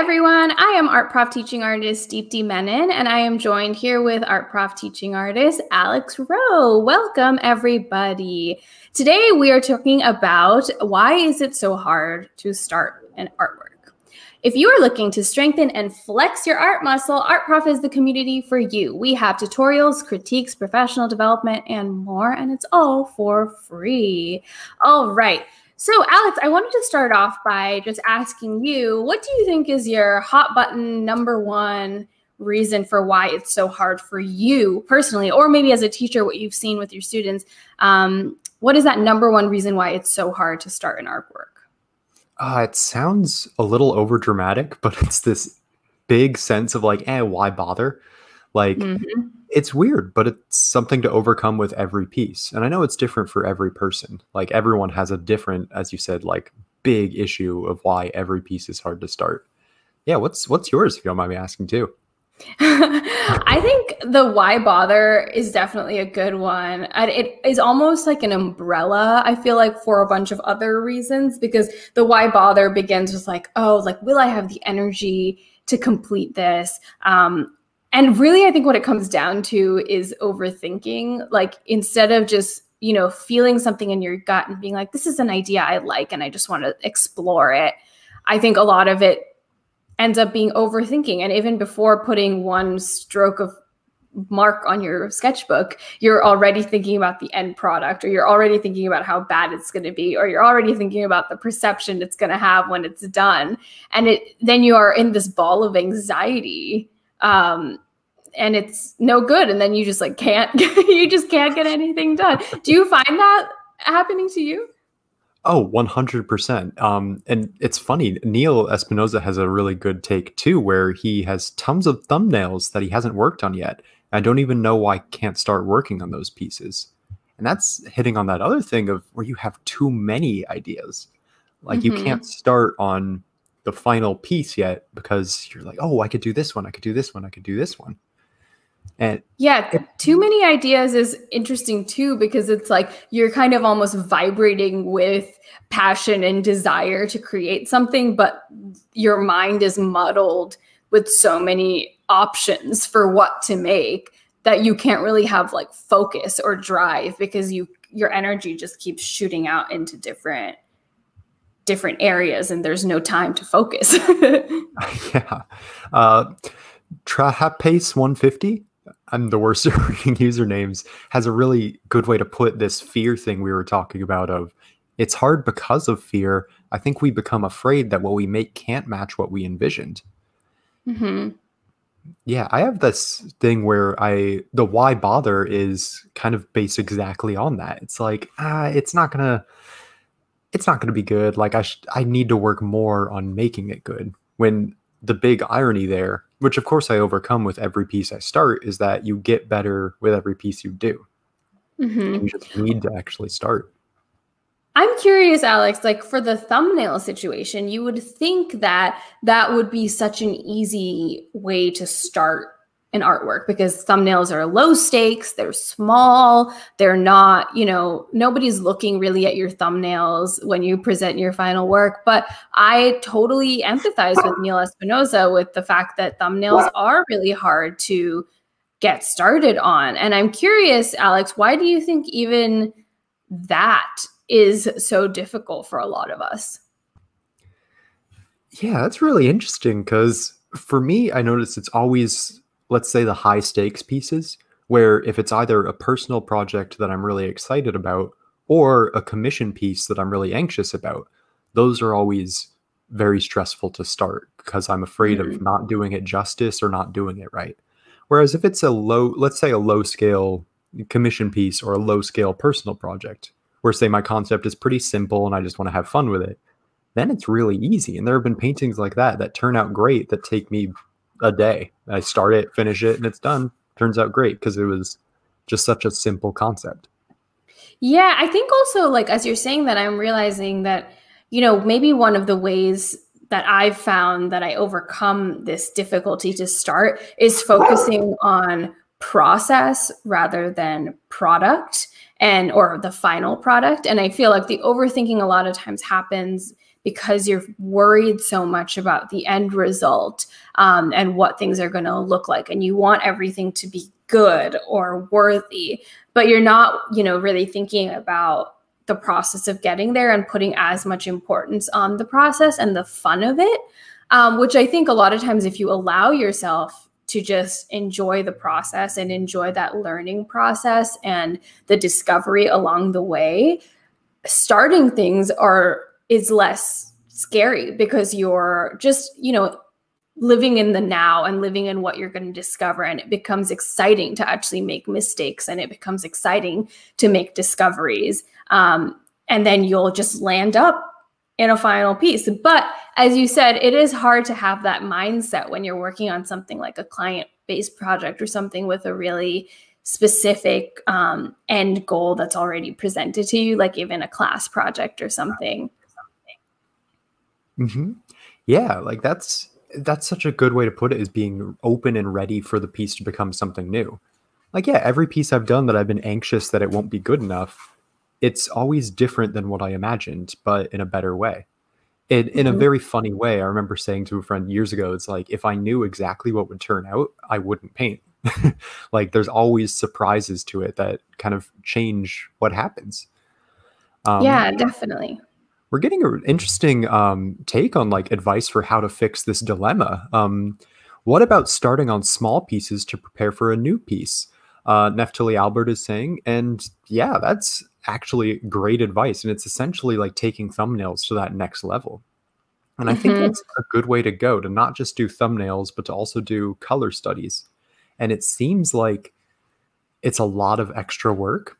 Hi everyone, I am Art Prof teaching artist Deepti Menon, and I am joined here with Art Prof teaching artist Alex Rowe. Welcome everybody. Today we are talking about why is it so hard to start an artwork? If you are looking to strengthen and flex your art muscle, Art Prof is the community for you. We have tutorials, critiques, professional development, and more, and it's all for free. All right. So Alex, I wanted to start off by just asking you, what do you think is your hot button #1 reason for why it's so hard for you personally, or maybe as a teacher, what you've seen with your students? What is that #1 reason why it's so hard to start an artwork? It sounds a little overdramatic, but it's this big sense of like, why bother? Like, it's weird, but it's something to overcome with every piece. And I know it's different for every person. Like, everyone has a different, as you said, like, big issue of why every piece is hard to start. Yeah, what's yours, if you don't mind me asking, too? I think the why bother is definitely a good one. It is almost like an umbrella, I feel like, for a bunch of other reasons, because the why bother begins with like, oh, like, will I have the energy to complete this? And really, I think what it comes down to is overthinking. Like, instead of just, you know, feeling something in your gut and being like, this is an idea I like and I just want to explore it, I think a lot of it ends up being overthinking. And even before putting one stroke of mark on your sketchbook, you're already thinking about the end product, or you're already thinking about how bad it's going to be, or you're already thinking about the perception it's going to have when it's done. And then you are in this ball of anxiety. And it's no good. And then you just like can't, you just can't get anything done. Do you find that happening to you? Oh, 100%. And it's funny, Neil Espinoza has a really good take too, where he has tons of thumbnails that he hasn't worked on yet. I don't even know why I can't start working on those pieces. And that's hitting on that other thing of where you have too many ideas. Like, you can't start on the final piece yet because you're like, oh, I could do this one. I could do this one. I could do this one. And yeah, too many ideas is interesting too, because it's like, you're kind of almost vibrating with passion and desire to create something, but your mind is muddled with so many options for what to make that you can't really have like focus or drive, because your energy just keeps shooting out into different areas, and there's no time to focus. Yeah. Trapace150, I'm the worst at reading usernames, has a really good way to put this fear thing we were talking about of, it's hard because of fear. I think we become afraid that what we make can't match what we envisioned. Yeah, I have this thing where the why bother is kind of based exactly on that. It's like, it's not going to be good. Like, I need to work more on making it good. When the big irony there, which of course I overcome with every piece I start, is that you get better with every piece you do. You just need to actually start. I'm curious, Alex, like for the thumbnail situation, you would think that that would be such an easy way to start an artwork, because thumbnails are low stakes, they're small, they're not, you know, nobody's looking really at your thumbnails when you present your final work. But I totally empathize with Neil Espinoza with the fact that thumbnails are really hard to get started on. And I'm curious, Alex, why do you think even that is so difficult for a lot of us? Yeah, that's really interesting, because for me, I noticed it's always, let's say, the high stakes pieces, where if it's either a personal project that I'm really excited about or a commission piece that I'm really anxious about, those are always very stressful to start because I'm afraid of not doing it justice or not doing it right. Whereas if it's a low, let's say a low scale commission piece or a low scale personal project, where say my concept is pretty simple and I just want to have fun with it, then it's really easy. And there have been paintings like that that turn out great that take me a day. I start it, finish it, and it's done. Turns out great because it was just such a simple concept. Yeah, I think also, like, as you're saying that, I'm realizing that, you know, maybe one of the ways that I've found that I overcome this difficulty to start is focusing on process rather than product, or the final product. And I feel like the overthinking a lot of times happens because you're worried so much about the end result and what things are going to look like. And you want everything to be good or worthy, but you're not, you know, really thinking about the process of getting there and putting as much importance on the process and the fun of it, which I think a lot of times if you allow yourself to just enjoy the process and enjoy that learning process and the discovery along the way, starting things is less scary because you're just, you know, living in the now and living in what you're going to discover. And it becomes exciting to actually make mistakes, and it becomes exciting to make discoveries. And then you'll just land up in a final piece. But as you said, it is hard to have that mindset when you're working on something like a client-based project or something with a really specific end goal that's already presented to you, like even a class project or something. Mm-hmm. Yeah, like that's such a good way to put it, is being open and ready for the piece to become something new. Like, yeah, every piece I've done that I've been anxious that it won't be good enough, it's always different than what I imagined, but in a better way. In a very funny way, I remember saying to a friend years ago, it's like, if I knew exactly what would turn out, I wouldn't paint. Like, there's always surprises to it that kind of change what happens. Yeah, definitely. We're getting an interesting take on like advice for how to fix this dilemma. What about starting on small pieces to prepare for a new piece? Neftali Albert is saying, and yeah, that's actually great advice. And it's essentially like taking thumbnails to that next level. And I think that's a good way to go, to not just do thumbnails, but to also do color studies. And it seems like it's a lot of extra work,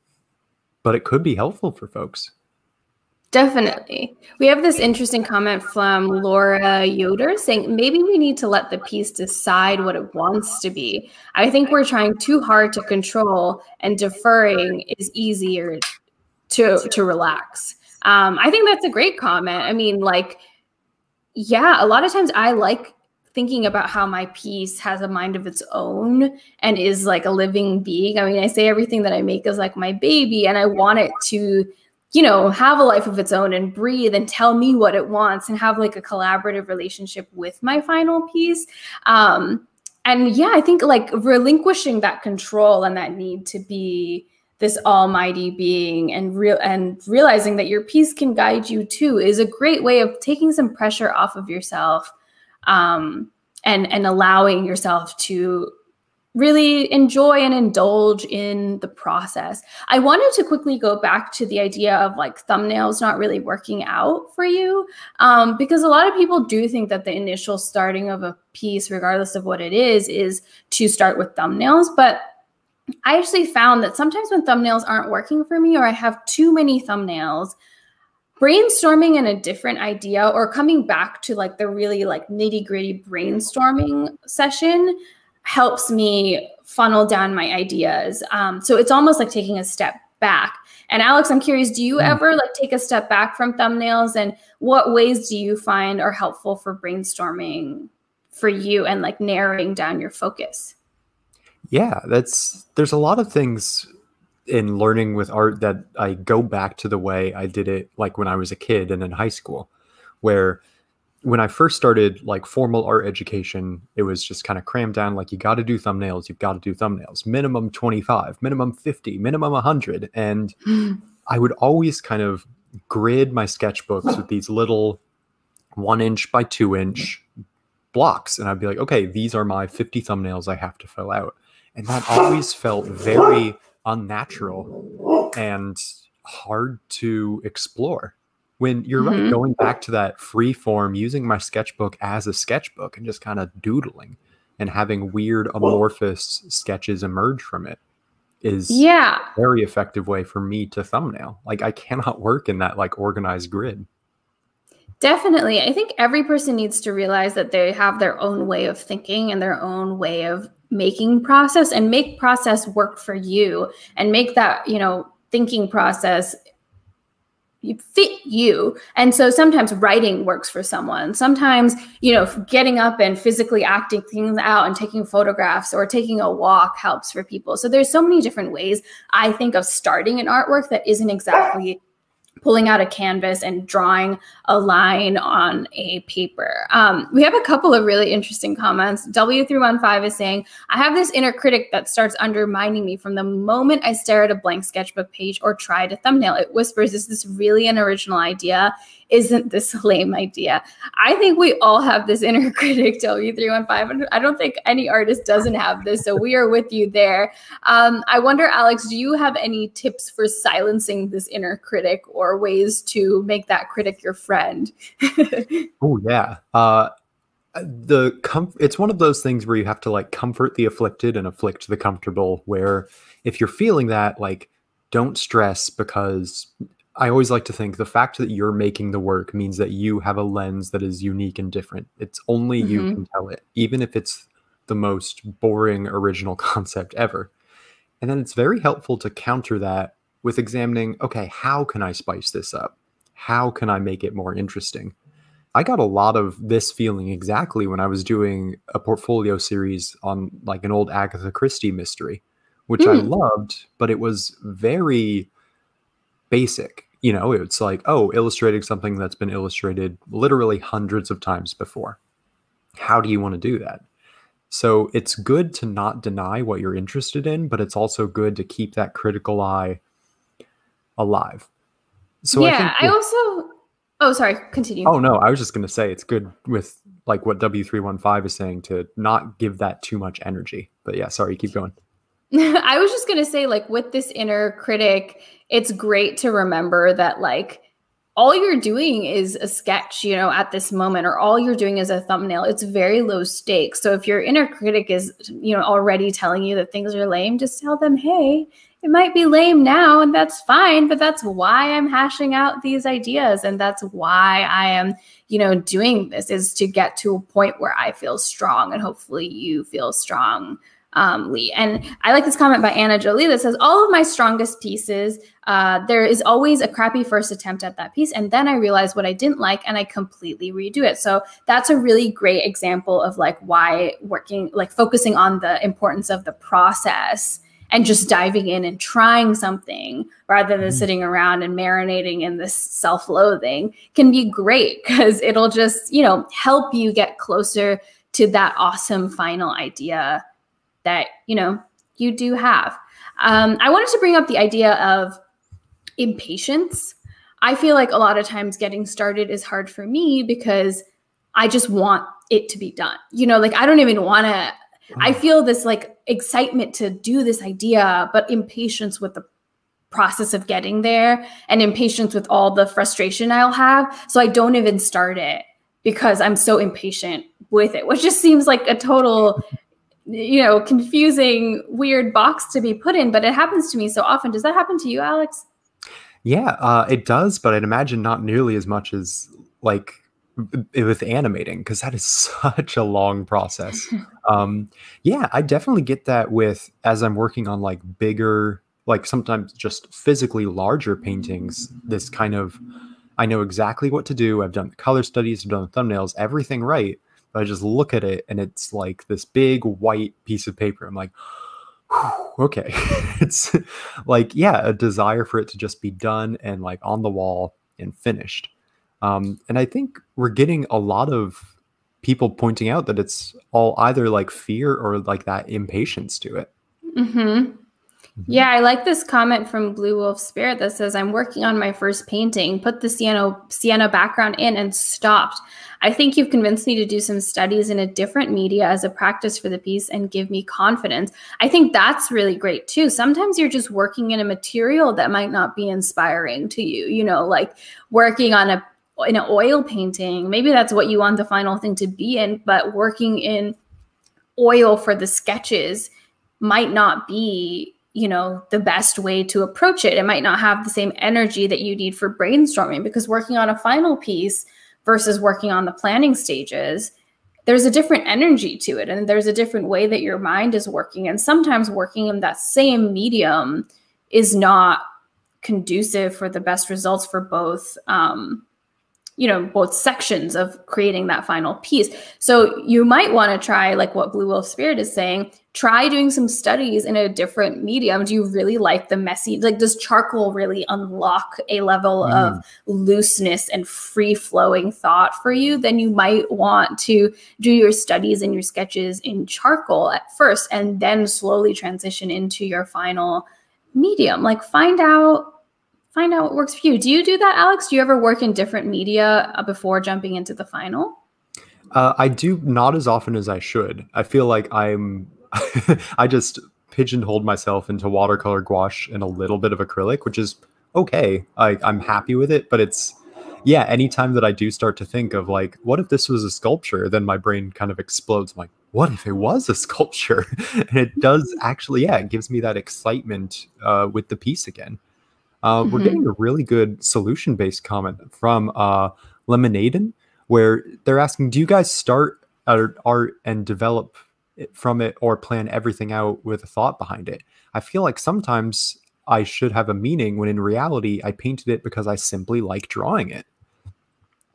but it could be helpful for folks. Definitely. We have this interesting comment from Laura Yoder saying, maybe we need to let the piece decide what it wants to be. I think we're trying too hard to control, and deferring is easier to relax. I think that's a great comment. I mean, like, yeah, a lot of times I like thinking about how my piece has a mind of its own and is like a living being. I mean, I say everything that I make is like my baby, and I want it to, you know, have a life of its own and breathe and tell me what it wants and have like a collaborative relationship with my final piece. And yeah, I think like relinquishing that control and that need to be this almighty being and realizing that your piece can guide you too is a great way of taking some pressure off of yourself and allowing yourself to really enjoy and indulge in the process. I wanted to quickly go back to the idea of like thumbnails not really working out for you, because a lot of people do think that the initial starting of a piece, regardless of what it is to start with thumbnails. But I actually found that sometimes when thumbnails aren't working for me, or I have too many thumbnails, brainstorming in a different idea or coming back to like the really like nitty-gritty brainstorming session helps me funnel down my ideas. So it's almost like taking a step back. And Alex, I'm curious, do you ever like take a step back from thumbnails, and what ways do you find are helpful for brainstorming for you and like narrowing down your focus? Yeah, there's a lot of things in learning with art that I go back to the way I did it like when I was a kid and in high school, where when I first started like formal art education, it was just kind of crammed down. Like, you got to do thumbnails. You've got to do thumbnails, minimum 25, minimum 50, minimum 100. And I would always kind of grid my sketchbooks with these little 1" by 2" blocks. And I'd be like, okay, these are my 50 thumbnails I have to fill out. And that always felt very unnatural and hard to explore. When you're right, going back to that free form, using my sketchbook as a sketchbook and just kind of doodling and having weird amorphous sketches emerge from it is a very effective way for me to thumbnail. Like, I cannot work in that like organized grid. Definitely. I think every person needs to realize that they have their own way of thinking and their own way of making process, and make process work for you, and make that, you know, thinking process fit you. And so sometimes writing works for someone. Sometimes, you know, getting up and physically acting things out and taking photographs or taking a walk helps for people. So there's so many different ways I think of starting an artwork that isn't exactly pulling out a canvas and drawing a line on a paper. We have a couple of really interesting comments. W315 is saying, I have this inner critic that starts undermining me from the moment I stare at a blank sketchbook page or try to thumbnail. It whispers, is this really an original idea? Isn't this a lame idea? I think we all have this inner critic, W315. I don't think any artist doesn't have this, so we are with you there. I wonder, Alex, do you have any tips for silencing this inner critic or ways to make that critic your friend? Oh, yeah. It's one of those things where you have to like comfort the afflicted and afflict the comfortable, where if you're feeling that, like, don't stress, because I always like to think the fact that you're making the work means that you have a lens that is unique and different. It's only you can tell it, even if it's the most boring original concept ever. And then it's very helpful to counter that with examining, okay, how can I spice this up? How can I make it more interesting? I got a lot of this feeling exactly when I was doing a portfolio series on like an old Agatha Christie mystery, which I loved, but it was very basic. You know, it's like, oh, illustrating something that's been illustrated literally hundreds of times before. How do you want to do that? So it's good to not deny what you're interested in, but it's also good to keep that critical eye alive. So yeah, I also, oh, sorry, continue. Oh no, I was just going to say it's good with like what W315 is saying to not give that too much energy. But yeah, sorry, keep going. I was just going to say, like, with this inner critic, it's great to remember that, like, all you're doing is a sketch, you know, at this moment, or all you're doing is a thumbnail. It's very low stakes. So if your inner critic is, you know, already telling you that things are lame, just tell them, hey, it might be lame now, and that's fine, but that's why I'm hashing out these ideas. And that's why I am, you know, doing this, is to get to a point where I feel strong, and hopefully you feel strong, Lee. And I like this comment by Anna Jolie that says, all of my strongest pieces, there is always a crappy first attempt at that piece, and then I realized what I didn't like and I completely redo it. So that's a really great example of like why working, like focusing on the importance of the process and just diving in and trying something rather than sitting around and marinating in this self-loathing can be great, because it'll just, you know, help you get closer to that awesome final idea that, you know, you do have. I wanted to bring up the idea of impatience. I feel like a lot of times getting started is hard for me because I just want it to be done. You know, like I don't even want to, I feel this like excitement to do this idea, but impatience with the process of getting there and impatience with all the frustration I'll have. So I don't even start it because I'm so impatient with it, which just seems like a total, you know, confusing, weird box to be put in, but it happens to me so often. Does that happen to you, Alex? Yeah, it does, but I'd imagine not nearly as much as like with animating, because that is such a long process. Yeah, I definitely get that with, as I'm working on like bigger, like sometimes just physically larger paintings, this kind of, I know exactly what to do. I've done the color studies, I've done the thumbnails, everything right. But I just look at it and it's like this big white piece of paper. I'm like, okay. It's like, yeah, a desire for it to just be done and like on the wall and finished. And I think we're getting a lot of people pointing out that it's all either like fear or like that impatience to it. Mm-hmm. Yeah, I like this comment from Blue Wolf Spirit that says, I'm working on my first painting, put the Sienna background in and stopped. I think you've convinced me to do some studies in a different media as a practice for the piece and give me confidence. I think that's really great too. Sometimes you're just working in a material that might not be inspiring to you, you know, like working on an oil painting. Maybe that's what you want the final thing to be in, but working in oil for the sketches might not be, you know, the best way to approach it. It might not have the same energy that you need for brainstorming, because working on a final piece versus working on the planning stages, there's a different energy to it. And there's a different way that your mind is working. And sometimes working in that same medium is not conducive for the best results for both, you know, both sections of creating that final piece. So you might want to try, like what Blue Wolf Spirit is saying, try doing some studies in a different medium. Do you really like the messy, like does charcoal really unlock a level of looseness and free-flowing thought for you? Then you might want to do your studies and your sketches in charcoal at first, and then slowly transition into your final medium. Like find out what works for you. Do you do that, Alex? Do you ever work in different media before jumping into the final? I do, not as often as I should. I feel like I'm, I just pigeonholed myself into watercolor gouache and a little bit of acrylic, which is okay. I'm happy with it, but it's, yeah, anytime that I do start to think of like, what if this was a sculpture? Then my brain kind of explodes. I'm like, what if it was a sculpture? And it does actually, yeah, it gives me that excitement with the piece again. We're getting a really good solution-based comment from Lemonaden, where they're asking, do you guys start art and develop it from it, or plan everything out with a thought behind it? I feel like sometimes I should have a meaning when in reality I painted it because I simply like drawing it.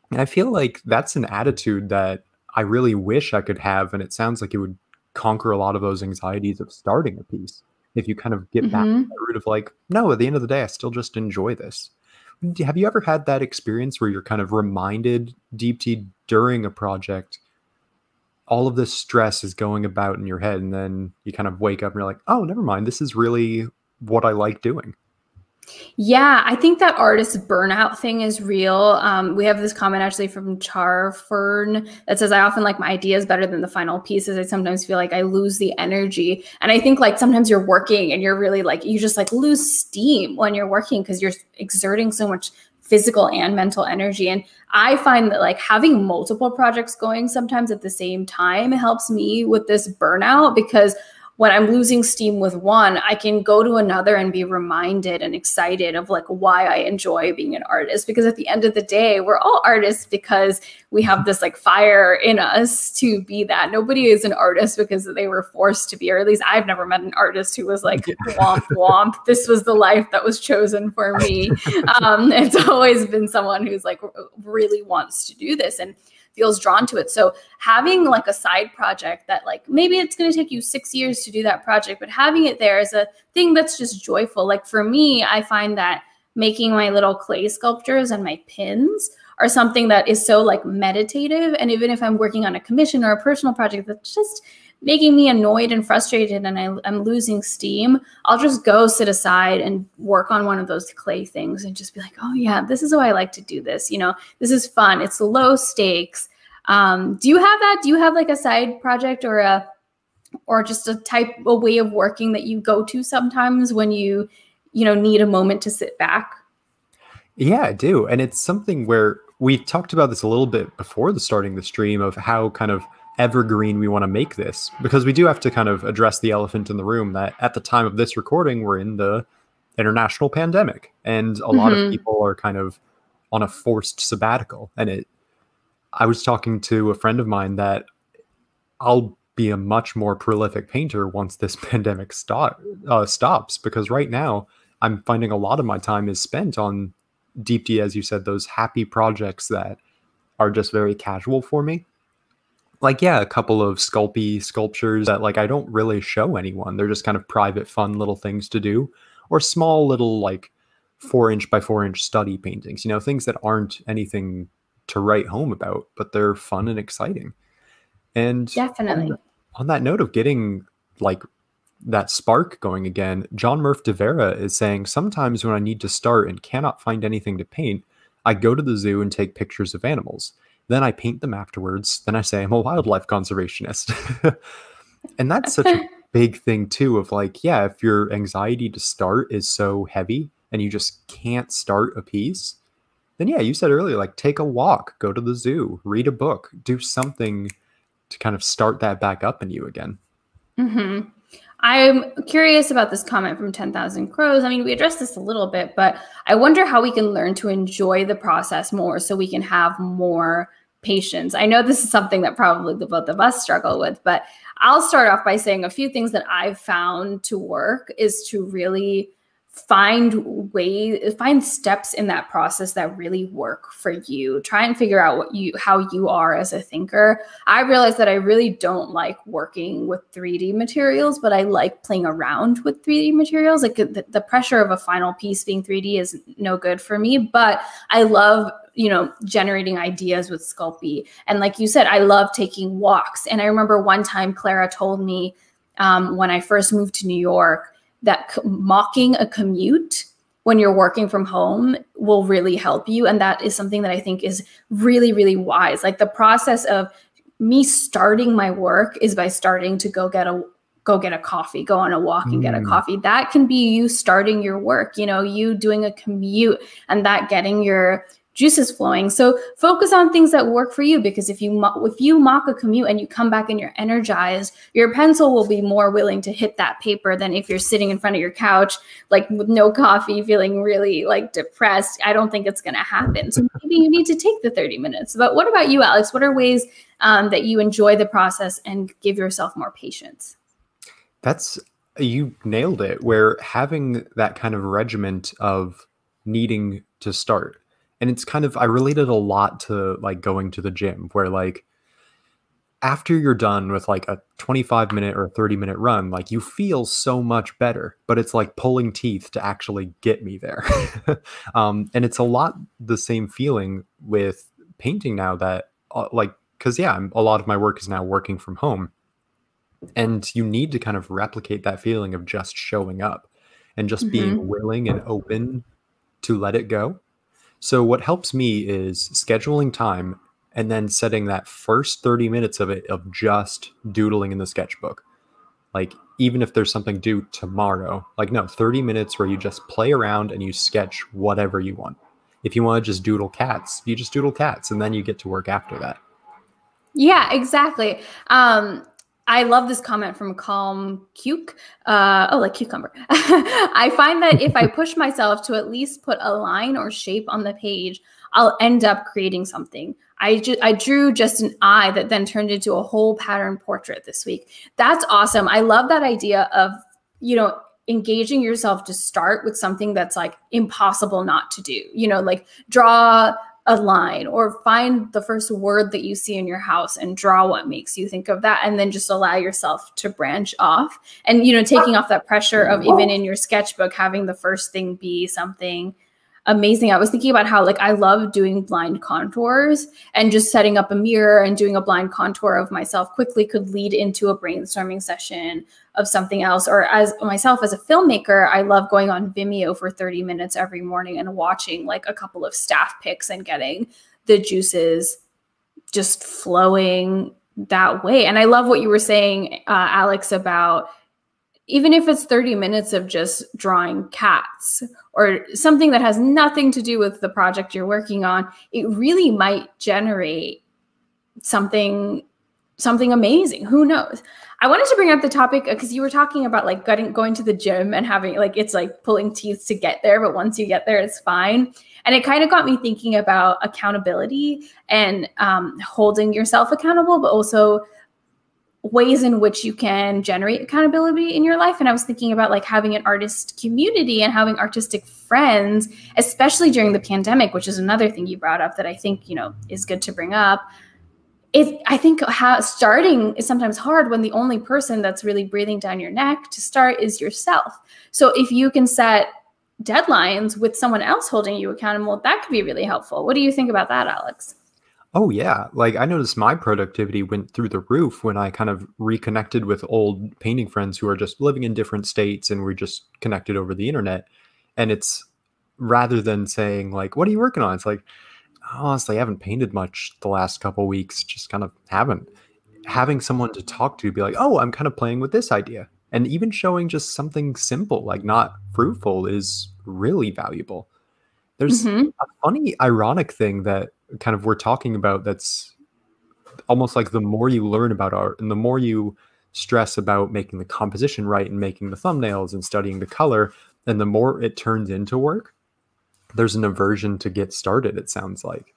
And I feel like that's an attitude that I really wish I could have, and it sounds like it would conquer a lot of those anxieties of starting a piece. If you kind of get back to the root of like, no, at the end of the day, I still just enjoy this. Have you ever had that experience where you're kind of reminded, Deepti, during a project, all of this stress is going about in your head, and then you kind of wake up and you're like, oh, never mind, this is really what I like doing? Yeah, I think that artist burnout thing is real. We have this comment actually from Charfern that says, I often like my ideas better than the final pieces. I sometimes feel like I lose the energy. And I think like sometimes you're working and you're really like, you just like lose steam when you're working because you're exerting so much physical and mental energy. And I find that like having multiple projects going sometimes at the same time helps me with this burnout, because when I'm losing steam with one, I can go to another and be reminded and excited of like why I enjoy being an artist. Because at the end of the day, we're all artists because we have this like fire in us to be that. Nobody is an artist because they were forced to be, or at least I've never met an artist who was like, womp, womp, this was the life that was chosen for me. It's always been someone who's like really wants to do this and feels drawn to it. So having like a side project that like, maybe it's going to take you 6 years to do that project, but having it there is a thing that's just joyful. Like for me, I find that making my little clay sculptures and my pins are something that is so like meditative. And even if I'm working on a commission or a personal project that's just making me annoyed and frustrated and I'm losing steam, I'll just go sit aside and work on one of those clay things and just be like, oh yeah, this is how I like to do this. You know, this is fun. It's low stakes. Do you have that? Do you have like a side project or a way of working that you go to sometimes when you know, need a moment to sit back? Yeah, I do. And it's something where we talked about this a little bit before the starting the stream of how kind of evergreen we want to make this, because we do have to kind of address the elephant in the room that at the time of this recording, we're in the international pandemic and a lot of people are kind of on a forced sabbatical. And I was talking to a friend of mine that I'll be a much more prolific painter once this pandemic stops, because right now I'm finding a lot of my time is spent on Deepti, as you said, those happy projects that are just very casual for me. Like, yeah, a couple of Sculpey sculptures that like I don't really show anyone. They're just kind of private, fun little things to do, or small little like 4-inch by 4-inch study paintings, you know, things that aren't anything to write home about, but they're fun and exciting. And definitely on that note of getting like that spark going again, John Murph de Vera is saying, sometimes when I need to start and cannot find anything to paint, I go to the zoo and take pictures of animals. Then I paint them afterwards. Then I say I'm a wildlife conservationist. And that's such a big thing too of like, yeah, if your anxiety to start is so heavy and you just can't start a piece, then yeah, you said earlier, like take a walk, go to the zoo, read a book, do something to kind of start that back up in you again. I'm curious about this comment from 10,000 Crows. I mean, we addressed this a little bit, but I wonder how we can learn to enjoy the process more so we can have more patience. I know this is something that probably the both of us struggle with, but I'll start off by saying a few things that I've found to work is to really find steps in that process that really work for you. Try and figure out how you are as a thinker. I realized that I really don't like working with 3D materials, but I like playing around with 3D materials. Like the pressure of a final piece being 3D is no good for me, but I love, you know, generating ideas with Sculpey. And like you said, I love taking walks. And I remember one time Clara told me when I first moved to New York, that mocking a commute when you're working from home will really help you. And that is something that I think is really, really wise. Like the process of me starting my work is by starting to go get a coffee, go on a walk and get a coffee. That can be you starting your work, you know, you doing a commute and that getting your juices flowing. So focus on things that work for you, because if you mock a commute and you come back and you're energized, your pencil will be more willing to hit that paper than if you're sitting in front of your couch, like with no coffee, feeling really like depressed. I don't think it's going to happen. So maybe you need to take the 30 minutes. But what about you, Alex? What are ways that you enjoy the process and give yourself more patience? You nailed it, where having that kind of regiment of needing to start. And it's kind of, I related a lot to like going to the gym, where like after you're done with like a 25-minute or a 30-minute run, like you feel so much better, but it's like pulling teeth to actually get me there. And it's a lot the same feeling with painting now, that like, cause yeah, a lot of my work is now working from home, and you need to kind of replicate that feeling of just showing up and just being willing and open to let it go. So what helps me is scheduling time and then setting that first 30 minutes of it of just doodling in the sketchbook. Like even if there's something due tomorrow, like no, 30 minutes where you just play around and you sketch whatever you want. If you want to just doodle cats, you just doodle cats, and then you get to work after that. Yeah, exactly. I love this comment from Calm Cuke. Oh, like cucumber. I find that if I push myself to at least put a line or shape on the page, I'll end up creating something. I drew just an eye that then turned into a whole pattern portrait this week. That's awesome. I love that idea of, you know, engaging yourself to start with something that's like impossible not to do. You know, like draw a line, or find the first word that you see in your house and draw what makes you think of that, and then just allow yourself to branch off. And, you know, taking off that pressure of even in your sketchbook, having the first thing be something amazing. I was thinking about how like I love doing blind contours, and just setting up a mirror and doing a blind contour of myself quickly could lead into a brainstorming session of something else. Or as myself as a filmmaker, I love going on Vimeo for 30 minutes every morning and watching like a couple of staff picks and getting the juices just flowing that way. And I love what you were saying, Alex, about even if it's 30 minutes of just drawing cats or something that has nothing to do with the project you're working on, it really might generate something amazing. Who knows? I wanted to bring up the topic because you were talking about like going to the gym and having like, it's like pulling teeth to get there, but once you get there, it's fine. And it kind of got me thinking about accountability and holding yourself accountable, but also ways in which you can generate accountability in your life. And I was thinking about like having an artist community and having artistic friends, especially during the pandemic, which is another thing you brought up that I think, you know, is good to bring up. I think starting is sometimes hard when the only person that's really breathing down your neck to start is yourself. So if you can set deadlines with someone else holding you accountable, that could be really helpful. What do you think about that, Alex? Oh yeah, like I noticed my productivity went through the roof when I kind of reconnected with old painting friends who are just living in different states, and we're just connected over the internet. And it's rather than saying like, what are you working on? It's like, honestly, I haven't painted much the last couple of weeks, just kind of haven't. Having someone to talk to, be like, oh, I'm kind of playing with this idea. And even showing just something simple, like not fruitful, is really valuable. There's a funny, ironic thing that kind of we're talking about that's almost like the more you learn about art and the more you stress about making the composition right and making the thumbnails and studying the color, and the more it turns into work, there's an aversion to get started, it sounds like.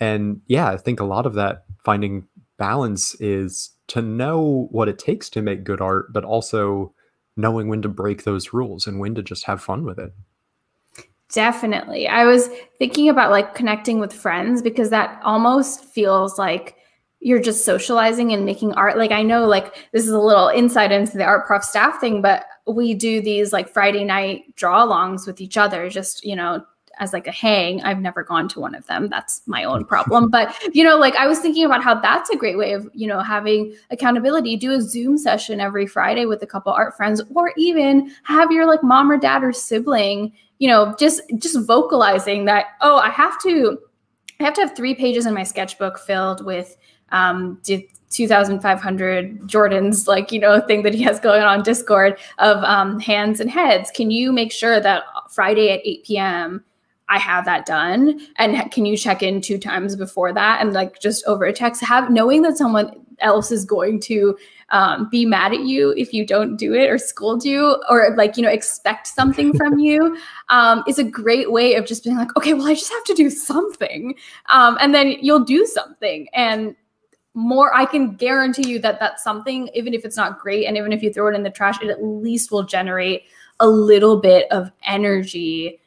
And yeah, I think a lot of that finding balance is to know what it takes to make good art, but also knowing when to break those rules and when to just have fun with it. Definitely. I was thinking about like connecting with friends, because that almost feels like you're just socializing and making art. Like, I know, like, this is a little insight into the Art Prof staff thing, but we do these like Friday night draw alongs with each other, just, you know, as like a hang. I've never gone to one of them. That's my own problem. But, you know, like I was thinking about how that's a great way of, you know, having accountability. Do a Zoom session every Friday with a couple art friends, or even have your like mom or dad or sibling, you know, just vocalizing that, oh, I have to have 3 pages in my sketchbook filled with 2,500 Jordan's, like, you know, thing that he has going on Discord of hands and heads. Can you make sure that Friday at 8 p.m. I have that done? And can you check in 2 times before that? And like just over a text, knowing that someone else is going to be mad at you if you don't do it, or scold you, or like, you know, expect something from you, is a great way of just being like, okay, well, I just have to do something. And then you'll do something. And I can guarantee you that that's something, even if it's not great, and even if you throw it in the trash, it at least will generate a little bit of energy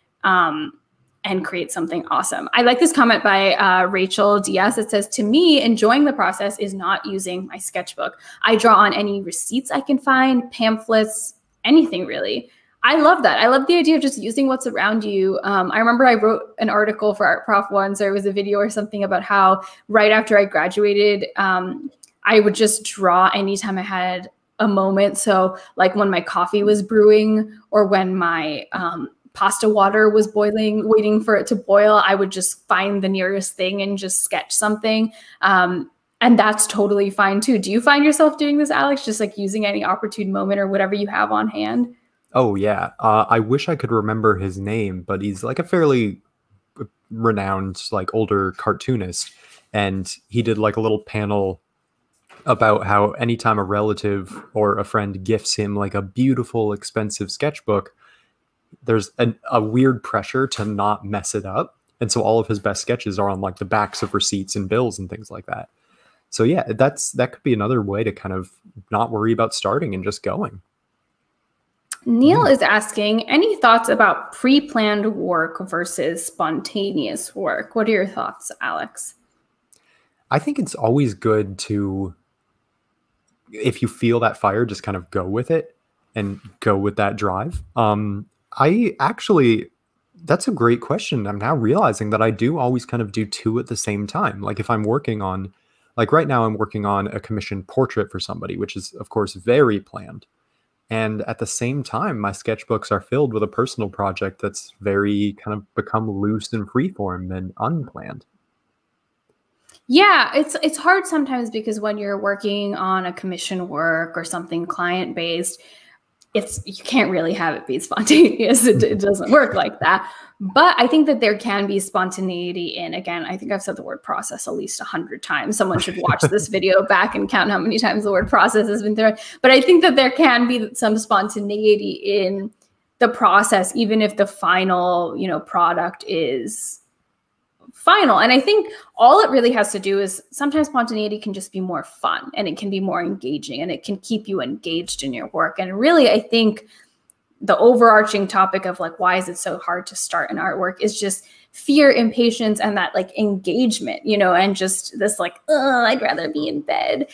and create something awesome. I like this comment by Rachel Diaz. It says, to me, enjoying the process is not using my sketchbook. I draw on any receipts I can find, pamphlets, anything really. I love that. I love the idea of just using what's around you. I remember I wrote an article for Art Prof once, or it was a video or something, about how right after I graduated, I would just draw anytime I had a moment. So like when my coffee was brewing, or when my pasta water was boiling, waiting for it to boil, I would just find the nearest thing and just sketch something. And that's totally fine too. Do you find yourself doing this, Alex? Just like using any opportune moment or whatever you have on hand? Oh yeah. I wish I could remember his name, but he's like a fairly renowned, like, older cartoonist. And he did like a little panel about how anytime a relative or a friend gifts him like a beautiful, expensive sketchbook, there's a weird pressure to not mess it up. And so all of his best sketches are on like the backs of receipts and bills and things like that. So yeah, that could be another way to kind of not worry about starting and just going. Neil is asking, any thoughts about pre-planned work versus spontaneous work? What are your thoughts, Alex? I think it's always good to, if you feel that fire, just kind of go with it and go with that drive. That's a great question. I'm now realizing that I do always kind of do 2 at the same time. Like if I'm working on, like right now I'm working on a commissioned portrait for somebody, which is of course very planned. And at the same time, my sketchbooks are filled with a personal project that's very kind of become loose and freeform and unplanned. Yeah, it's hard sometimes, because when you're working on a commission work or something client-based, you can't really have it be spontaneous. It doesn't work like that. But I think that there can be spontaneity in, again, I think I've said the word process at least 100 times. Someone should watch this video back and count how many times the word process has been thrown. But I think that there can be some spontaneity in the process, even if the final, you know, product is final. And I think all it really has to do is sometimes spontaneity can just be more fun, and it can be more engaging, and it can keep you engaged in your work. And really, I think the overarching topic of like, why is it so hard to start an artwork, is just fear, impatience, and that like engagement, you know, and just this like, oh, I'd rather be in bed.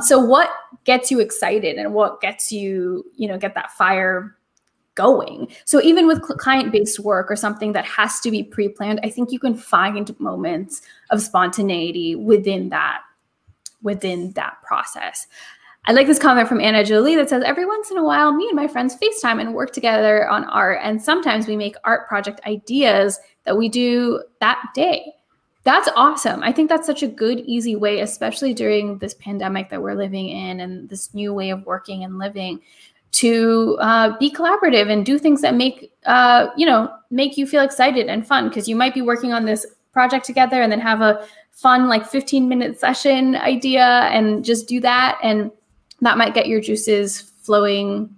So what gets you excited, and what gets you, you know, get that fire going. So even with client-based work or something that has to be pre-planned, I think you can find moments of spontaneity within that process. I like this comment from Anna Jolie that says, every once in a while, me and my friends FaceTime and work together on art. And sometimes we make art project ideas that we do that day. That's awesome. I think that's such a good, easy way, especially during this pandemic that we're living in and this new way of working and living, to be collaborative and do things that make, you know, make you feel excited and fun, because you might be working on this project together and then have a fun like 15-minute session idea and just do that. And that might get your juices flowing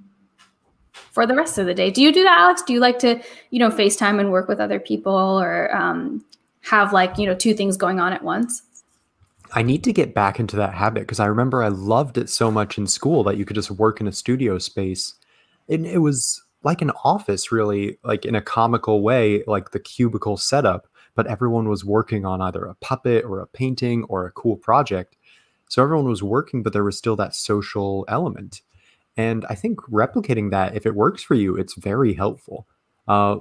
for the rest of the day. Do you do that, Alex? Do you like to, you know, FaceTime and work with other people, or have like, you know, 2 things going on at once? I need to get back into that habit, because I remember I loved it so much in school that you could just work in a studio space. And it was like an office, really, like in a comical way, like the cubicle setup, but everyone was working on either a puppet or a painting or a cool project. So everyone was working, but there was still that social element. And I think replicating that, if it works for you, it's very helpful.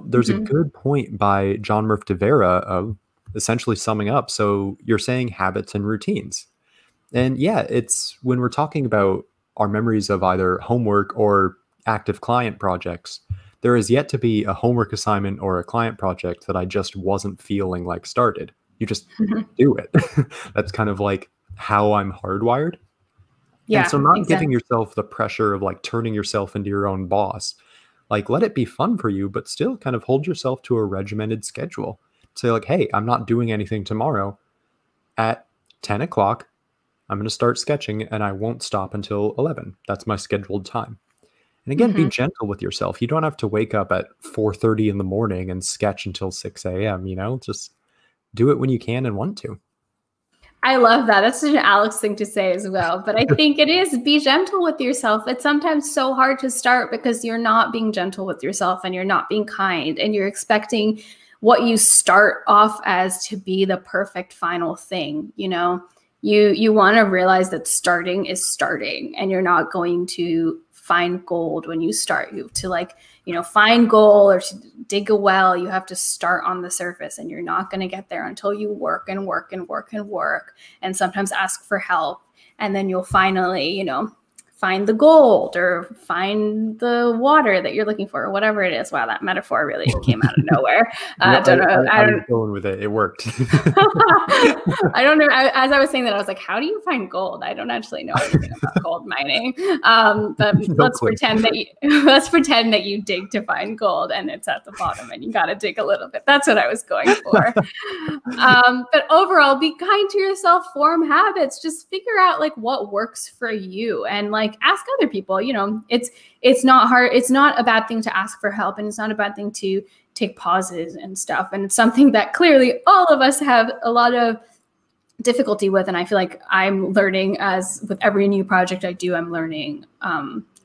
There's a good point by John Murph de Vera of essentially summing up. So you're saying habits and routines. And yeah, it's when we're talking about our memories of either homework or active client projects, there is yet to be a homework assignment or a client project that I just wasn't feeling like started. You just do it. That's kind of like how I'm hardwired. Yeah, and so not giving yourself the pressure of like turning yourself into your own boss, like let it be fun for you, but still kind of hold yourself to a regimented schedule. Say like, hey, I'm not doing anything tomorrow at 10 o'clock. I'm going to start sketching and I won't stop until 11. That's my scheduled time. And again, be gentle with yourself. You don't have to wake up at 4:30 in the morning and sketch until 6 a.m. You know, just do it when you can and want to. I love that. That's such an Alex thing to say as well. But I think it is, be gentle with yourself. It's sometimes so hard to start because you're not being gentle with yourself and you're not being kind and you're expecting what you start off as to be the perfect final thing. You know, you want to realize that starting is starting and you're not going to find gold when you start. You have to, like, you know, find gold or to dig a well. You have to start on the surface and you're not going to get there until you work and work and work and work and sometimes ask for help. And then you'll finally, you know, find the gold or find the water that you're looking for or whatever it is. Wow, that metaphor really came out of nowhere. I don't know. I'm going with it. It worked. I don't know. As I was saying that, I was like, how do you find gold? I don't actually know anything about gold mining. But let's pretend that you dig to find gold and it's at the bottom and you got to dig a little bit. That's what I was going for. But overall, be kind to yourself, form habits, just figure out like what works for you and like, ask other people. You know, it's not hard. It's not a bad thing to ask for help and it's not a bad thing to take pauses and stuff. And it's something that clearly all of us have a lot of difficulty with. And I feel like I'm learning, as with every new project I do, I'm learning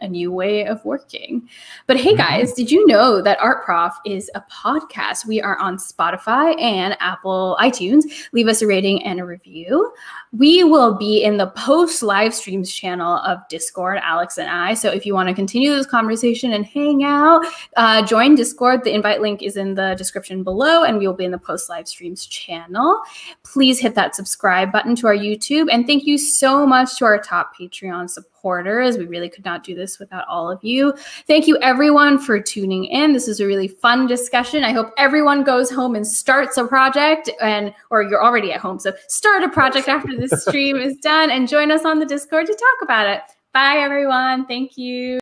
a new way of working. But hey guys, did you know that Art Prof is a podcast? We are on Spotify and Apple iTunes. Leave us a rating and a review. We will be in the post live streams channel of Discord, Alex and I. So if you want to continue this conversation and hang out, join Discord. The invite link is in the description below and we will be in the post live streams channel. Please hit that subscribe button to our YouTube. And thank you so much to our top Patreon supporters. We really could not do this without all of you. Thank you everyone for tuning in. This is a really fun discussion. I hope everyone goes home and starts a project, and or you're already at home, so start a project after this stream is done and join us on the Discord to talk about it. Bye everyone. Thank you.